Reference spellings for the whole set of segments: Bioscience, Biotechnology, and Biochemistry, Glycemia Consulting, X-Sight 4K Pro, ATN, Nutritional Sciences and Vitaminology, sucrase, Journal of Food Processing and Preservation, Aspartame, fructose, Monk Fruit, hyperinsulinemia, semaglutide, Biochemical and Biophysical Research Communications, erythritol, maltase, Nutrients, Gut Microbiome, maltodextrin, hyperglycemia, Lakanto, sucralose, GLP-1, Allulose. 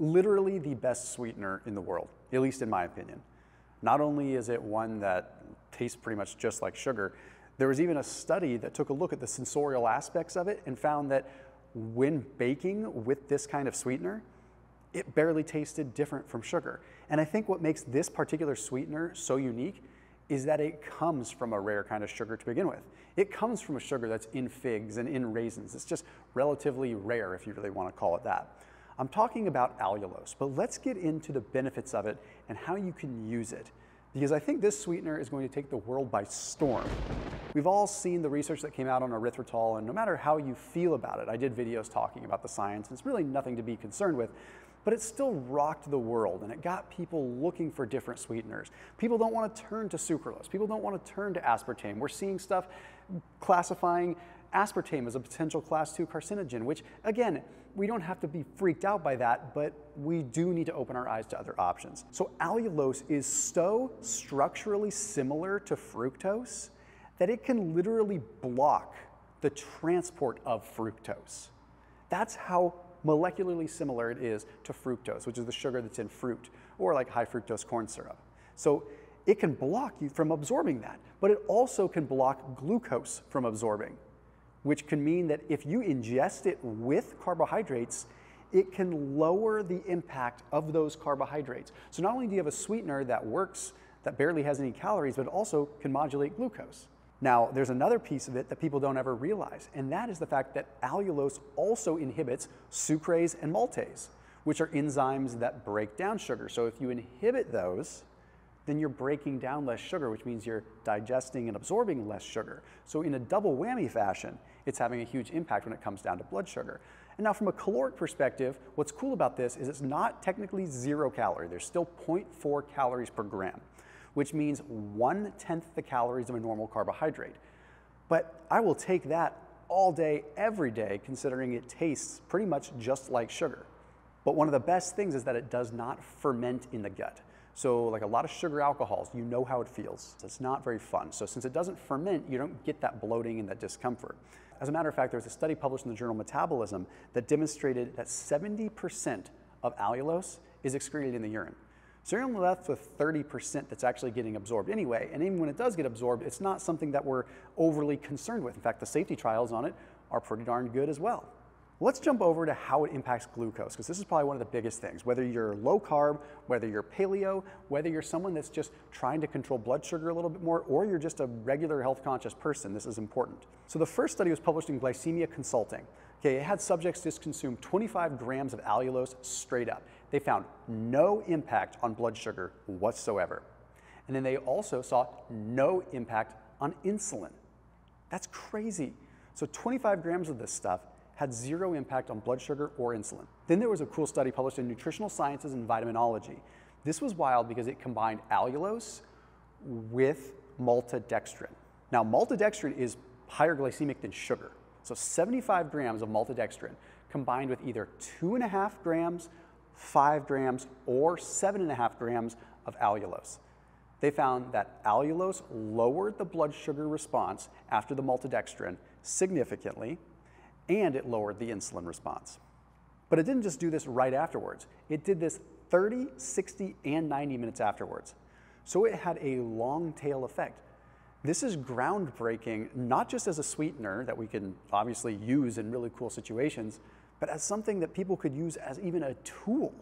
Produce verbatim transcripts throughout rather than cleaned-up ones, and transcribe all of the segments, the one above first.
literally the best sweetener in the world, at least in my opinion. Not only is it one that tastes pretty much just like sugar, there was even a study that took a look at the sensorial aspects of it and found that when baking with this kind of sweetener, it barely tasted different from sugar. And I think what makes this particular sweetener so unique is that it comes from a rare kind of sugar to begin with. It comes from a sugar that's in figs and in raisins. It's just relatively rare, if you really want to call it that. I'm talking about allulose, but let's get into the benefits of it and how you can use it, because I think this sweetener is going to take the world by storm. We've all seen the research that came out on erythritol, and no matter how you feel about it, I did videos talking about the science, and it's really nothing to be concerned with, but it still rocked the world, and it got people looking for different sweeteners. People don't want to turn to sucralose. People don't want to turn to aspartame. We're seeing stuff classifying aspartame as a potential class two carcinogen, which again, we don't have to be freaked out by that, but we do need to open our eyes to other options. So allulose is so structurally similar to fructose that it can literally block the transport of fructose. That's how molecularly similar it is to fructose, which is the sugar that's in fruit, or like high fructose corn syrup. So it can block you from absorbing that, but it also can block glucose from absorbing, which can mean that if you ingest it with carbohydrates, it can lower the impact of those carbohydrates. So not only do you have a sweetener that works, that barely has any calories, but also can modulate glucose. Now, there's another piece of it that people don't ever realize, and that is the fact that allulose also inhibits sucrase and maltase, which are enzymes that break down sugar. So if you inhibit those, then you're breaking down less sugar, which means you're digesting and absorbing less sugar. So in a double whammy fashion, it's having a huge impact when it comes down to blood sugar. And now from a caloric perspective, what's cool about this is it's not technically zero calorie. There's still zero point four calories per gram, which means one-tenth the calories of a normal carbohydrate. But I will take that all day, every day, considering it tastes pretty much just like sugar. But one of the best things is that it does not ferment in the gut. So like a lot of sugar alcohols, you know how it feels. It's not very fun. So since it doesn't ferment, you don't get that bloating and that discomfort. As a matter of fact, there was a study published in the journal Metabolism that demonstrated that seventy percent of allulose is excreted in the urine. So you're only left with thirty percent that's actually getting absorbed anyway, and even when it does get absorbed, it's not something that we're overly concerned with. In fact, the safety trials on it are pretty darn good as well. Let's jump over to how it impacts glucose, because this is probably one of the biggest things. Whether you're low carb, whether you're paleo, whether you're someone that's just trying to control blood sugar a little bit more, or you're just a regular health conscious person, this is important. So the first study was published in Glycemia Consulting. Okay, it had subjects just consume twenty-five grams of allulose straight up. They found no impact on blood sugar whatsoever. And then they also saw no impact on insulin. That's crazy. So twenty-five grams of this stuff had zero impact on blood sugar or insulin. Then there was a cool study published in Nutritional Sciences and Vitaminology. This was wild because it combined allulose with maltodextrin. Now, maltodextrin is higher glycemic than sugar. So seventy-five grams of maltodextrin combined with either two and a half grams, five grams, or seven and a half grams of allulose. They found that allulose lowered the blood sugar response after the maltodextrin significantly, and it lowered the insulin response. But it didn't just do this right afterwards. It did this thirty, sixty, and ninety minutes afterwards. So it had a long tail effect. This is groundbreaking, not just as a sweetener that we can obviously use in really cool situations, but as something that people could use as even a tool,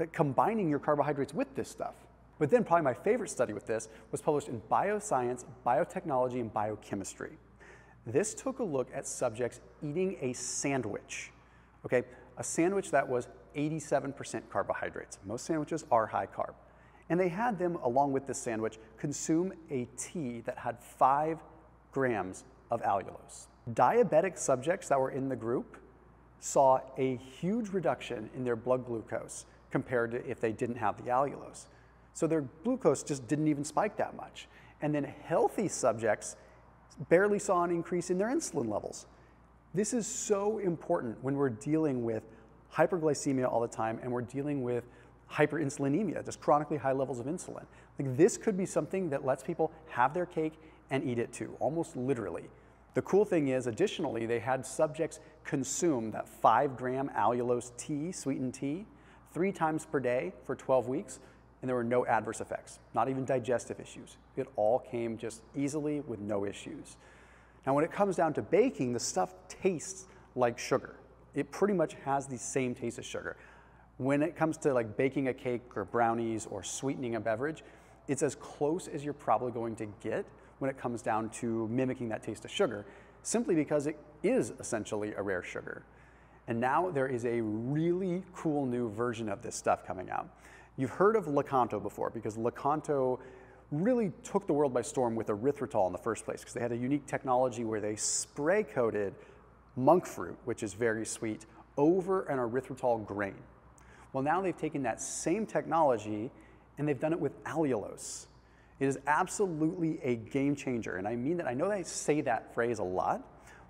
like combining your carbohydrates with this stuff. But then probably my favorite study with this was published in Bioscience, Biotechnology, and Biochemistry. This took a look at subjects eating a sandwich, okay? A sandwich that was eighty-seven percent carbohydrates. Most sandwiches are high carb. And they had them, along with this sandwich, consume a tea that had five grams of allulose. Diabetic subjects that were in the group saw a huge reduction in their blood glucose compared to if they didn't have the allulose. So their glucose just didn't even spike that much. And then healthy subjects barely saw an increase in their insulin levels. This is so important when we're dealing with hyperglycemia all the time and we're dealing with hyperinsulinemia, just chronically high levels of insulin. Like, this could be something that lets people have their cake and eat it too, almost literally. The cool thing is, additionally, they had subjects consume that five gram allulose tea, sweetened tea, three times per day for twelve weeks, and there were no adverse effects, not even digestive issues. It all came just easily with no issues. Now, when it comes down to baking, the stuff tastes like sugar. It pretty much has the same taste as sugar. When it comes to like baking a cake or brownies or sweetening a beverage, it's as close as you're probably going to get when it comes down to mimicking that taste of sugar, simply because it is essentially a rare sugar. And now there is a really cool new version of this stuff coming out. You've heard of Lakanto before, because Lakanto really took the world by storm with erythritol in the first place, because they had a unique technology where they spray-coated monk fruit, which is very sweet, over an erythritol grain. Well, now they've taken that same technology and they've done it with allulose. It is absolutely a game changer. And I mean that, I know they say that phrase a lot,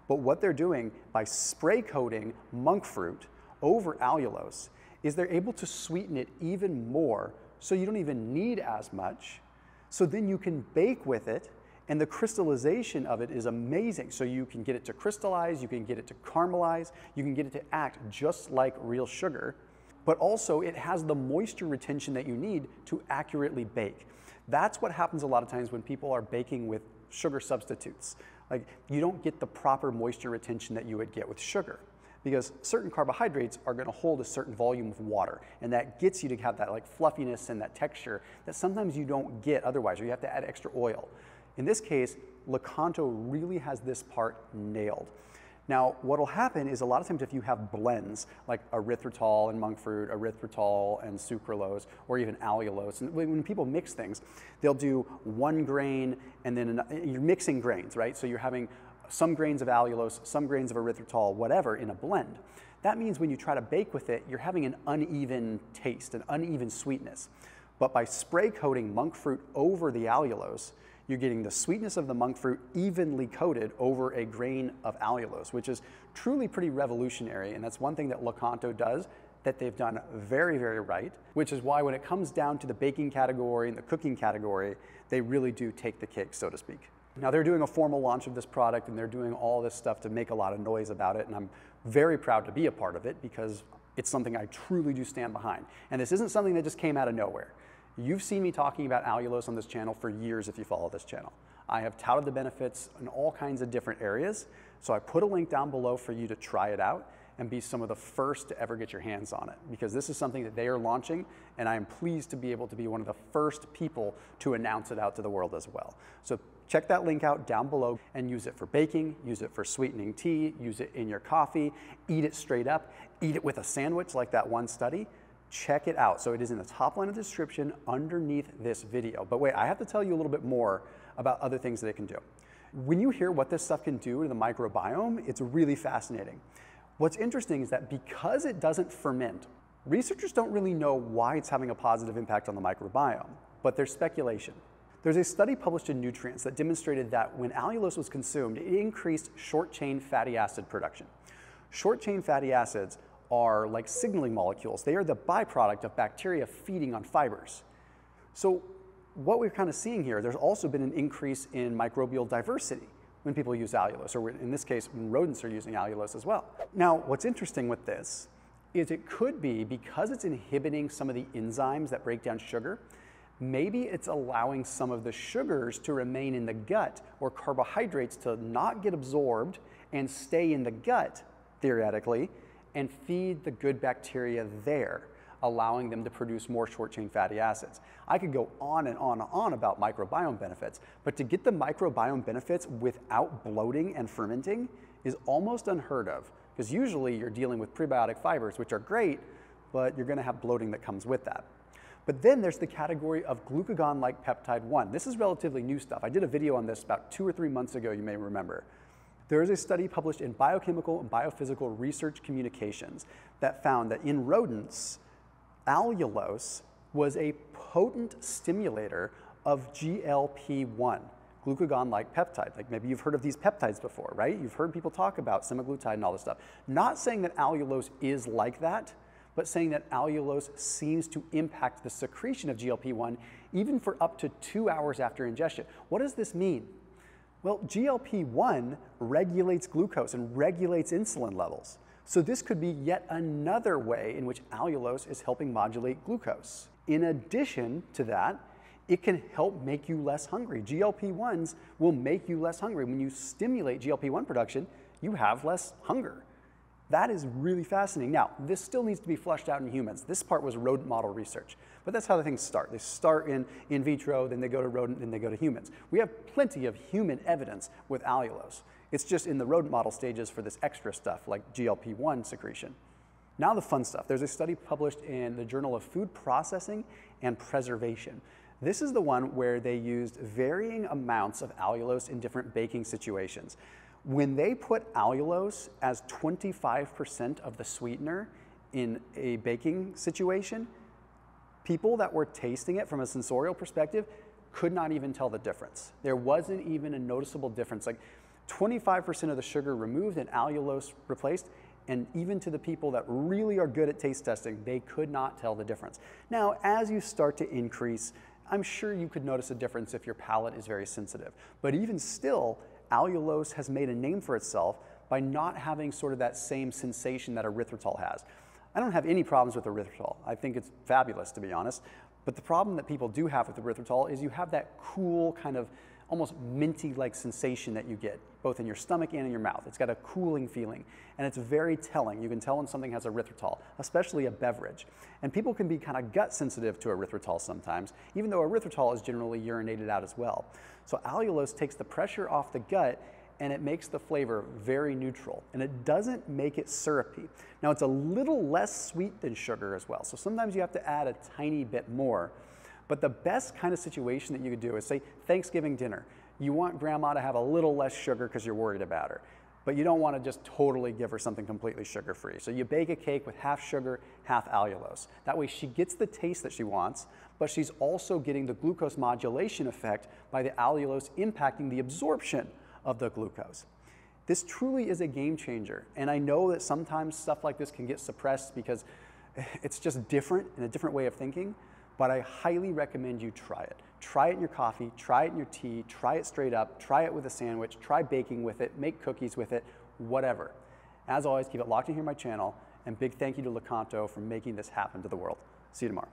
but what they're doing by spray coating monk fruit over allulose is they're able to sweeten it even more, so you don't even need as much. So then you can bake with it, and the crystallization of it is amazing. So you can get it to crystallize, you can get it to caramelize, you can get it to act just like real sugar, but also it has the moisture retention that you need to accurately bake. That's what happens a lot of times when people are baking with sugar substitutes. Like, you don't get the proper moisture retention that you would get with sugar, because certain carbohydrates are gonna hold a certain volume of water, and that gets you to have that like fluffiness and that texture that sometimes you don't get otherwise, or you have to add extra oil. In this case, Lakanto really has this part nailed. Now, what'll happen is a lot of times if you have blends like erythritol and monk fruit, erythritol and sucralose, or even allulose, and when people mix things, they'll do one grain and then another. You're mixing grains, right? So you're having some grains of allulose, some grains of erythritol, whatever, in a blend. That means when you try to bake with it, you're having an uneven taste, an uneven sweetness. But by spray coating monk fruit over the allulose, you're getting the sweetness of the monk fruit evenly coated over a grain of allulose, which is truly pretty revolutionary. And that's one thing that Lakanto does that they've done very, very right, which is why when it comes down to the baking category and the cooking category, they really do take the cake, so to speak. Now, they're doing a formal launch of this product, and they're doing all this stuff to make a lot of noise about it. And I'm very proud to be a part of it, because it's something I truly do stand behind. And this isn't something that just came out of nowhere. You've seen me talking about allulose on this channel for years if you follow this channel. I have touted the benefits in all kinds of different areas, so I put a link down below for you to try it out and be some of the first to ever get your hands on it, because this is something that they are launching, and I am pleased to be able to be one of the first people to announce it out to the world as well. So check that link out down below and use it for baking, use it for sweetening tea, use it in your coffee, eat it straight up, eat it with a sandwich like that one study. Check it out. So it is in the top line of the description underneath this video. But wait, I have to tell you a little bit more about other things that it can do. When you hear what this stuff can do to the microbiome, it's really fascinating. What's interesting is that because it doesn't ferment, researchers don't really know why it's having a positive impact on the microbiome, but there's speculation. There's a study published in Nutrients that demonstrated that when allulose was consumed, it increased short-chain fatty acid production. Short-chain fatty acids are like signaling molecules. They are the byproduct of bacteria feeding on fibers. So what we're kind of seeing here, there's also been an increase in microbial diversity when people use allulose, or in this case, when rodents are using allulose as well. Now, what's interesting with this is it could be because it's inhibiting some of the enzymes that break down sugar, maybe it's allowing some of the sugars to remain in the gut, or carbohydrates to not get absorbed and stay in the gut, theoretically, and feed the good bacteria there, allowing them to produce more short-chain fatty acids. I could go on and on and on about microbiome benefits, but to get the microbiome benefits without bloating and fermenting is almost unheard of, because usually you're dealing with prebiotic fibers, which are great, but you're gonna have bloating that comes with that. But then there's the category of glucagon-like peptide one. This is relatively new stuff. I did a video on this about two or three months ago, you may remember. There is a study published in Biochemical and Biophysical Research Communications that found that in rodents, allulose was a potent stimulator of G L P one, glucagon-like peptide. Like, maybe you've heard of these peptides before, right? You've heard people talk about semaglutide and all this stuff. Not saying that allulose is like that, but saying that allulose seems to impact the secretion of G L P one even for up to two hours after ingestion. What does this mean? Well, G L P one regulates glucose and regulates insulin levels. So this could be yet another way in which allulose is helping modulate glucose. In addition to that, it can help make you less hungry. G L P ones will make you less hungry. When you stimulate G L P one production, you have less hunger. That is really fascinating. Now, this still needs to be fleshed out in humans. This part was rodent model research, but that's how the things start. They start in in vitro, then they go to rodent, then they go to humans. We have plenty of human evidence with allulose. It's just in the rodent model stages for this extra stuff like G L P one secretion. Now the fun stuff. There's a study published in the Journal of Food Processing and Preservation. This is the one where they used varying amounts of allulose in different baking situations. When they put allulose as twenty-five percent of the sweetener in a baking situation, people that were tasting it from a sensorial perspective could not even tell the difference. There wasn't even a noticeable difference. Like, twenty-five percent of the sugar removed and allulose replaced, and even to the people that really are good at taste testing, they could not tell the difference. Now, as you start to increase, I'm sure you could notice a difference if your palate is very sensitive. But even still, allulose has made a name for itself by not having sort of that same sensation that erythritol has. I don't have any problems with erythritol. I think it's fabulous, to be honest. But the problem that people do have with erythritol is you have that cool kind of almost minty-like sensation that you get, both in your stomach and in your mouth. It's got a cooling feeling, and it's very telling. You can tell when something has erythritol, especially a beverage. And people can be kind of gut sensitive to erythritol sometimes, even though erythritol is generally urinated out as well. So allulose takes the pressure off the gut, and it makes the flavor very neutral, and it doesn't make it syrupy. Now, it's a little less sweet than sugar as well, so sometimes you have to add a tiny bit more. But the best kind of situation that you could do is, say, Thanksgiving dinner. You want grandma to have a little less sugar because you're worried about her, but you don't want to just totally give her something completely sugar-free. So you bake a cake with half sugar, half allulose. That way she gets the taste that she wants, but she's also getting the glucose modulation effect by the allulose impacting the absorption of the glucose. This truly is a game changer. And I know that sometimes stuff like this can get suppressed because it's just different and a different way of thinking. But I highly recommend you try it. Try it in your coffee, try it in your tea, try it straight up, try it with a sandwich, try baking with it, make cookies with it, whatever. As always, keep it locked in here on my channel, and big thank you to Lakanto for making this happen to the world. See you tomorrow.